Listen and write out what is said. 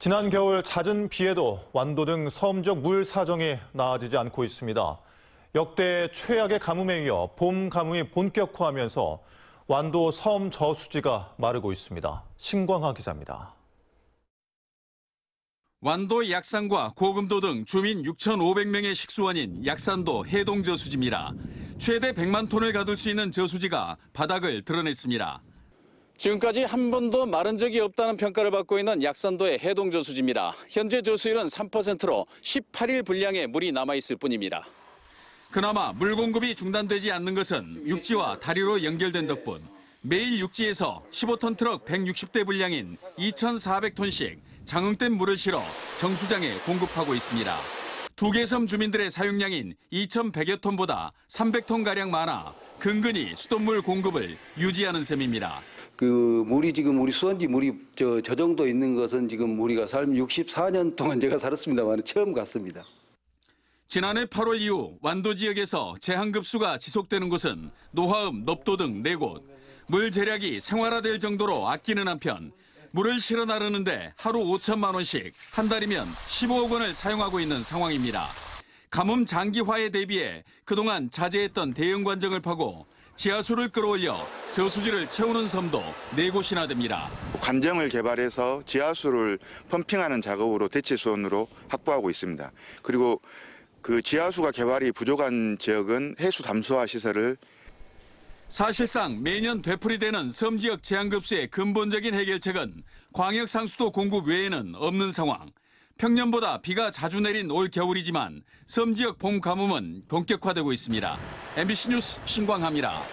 지난 겨울 잦은 비에도 완도 등 섬 지역 물 사정이 나아지지 않고 있습니다. 역대 최악의 가뭄에 이어 봄 가뭄이 본격화하면서 완도 섬 저수지가 마르고 있습니다. 신광하 기자입니다. 완도 약산과 고금도 등 주민 6,500명의 식수원인 약산도 해동 저수지입니다. 최대 100만 톤을 가둘 수 있는 저수지가 바닥을 드러냈습니다. 지금까지 한 번도 마른 적이 없다는 평가를 받고 있는 약산도의 해동 저수지입니다. 현재 저수율은 3%로 18일 분량의 물이 남아있을 뿐입니다. 그나마 물 공급이 중단되지 않는 것은 육지와 다리로 연결된 덕분 매일 육지에서 15톤 트럭 160대 분량인 2,400톤씩 장흥댐 물을 실어 정수장에 공급하고 있습니다. 두 개 섬 주민들의 사용량인 2,100여 톤보다 300톤가량 많아 근근히 수돗물 공급을 유지하는 셈입니다. 그 물이 지금 우리 수원지 물이 저 정도 있는 것은 지금 우리가 삶 64년 동안 제가 살았습니다만 처음 갔습니다. 지난해 8월 이후 완도 지역에서 제한급수가 지속되는 곳은 노화음, 넙도 등 4곳. 물 절약이 생활화될 정도로 아끼는 한편 물을 실어 나르는데 하루 5천만 원씩 한 달이면 15억 원을 사용하고 있는 상황입니다. 가뭄 장기화에 대비해 그동안 자제했던 대형 관정을 파고 지하수를 끌어올려 저수지를 채우는 섬도 4곳이나 됩니다. 관정을 개발해서 지하수를 펌핑하는 작업으로 대치수원으로 확보하고 있습니다. 그리고 그 지하수가 개발이 부족한 지역은 해수 담수화 시설을. 사실상 매년 되풀이되는 섬 지역 제한급수의 근본적인 해결책은 광역 상수도 공급 외에는 없는 상황. 평년보다 비가 자주 내린 올 겨울이지만 섬 지역 봄 가뭄은 본격화되고 있습니다. MBC 뉴스 신광하입니다.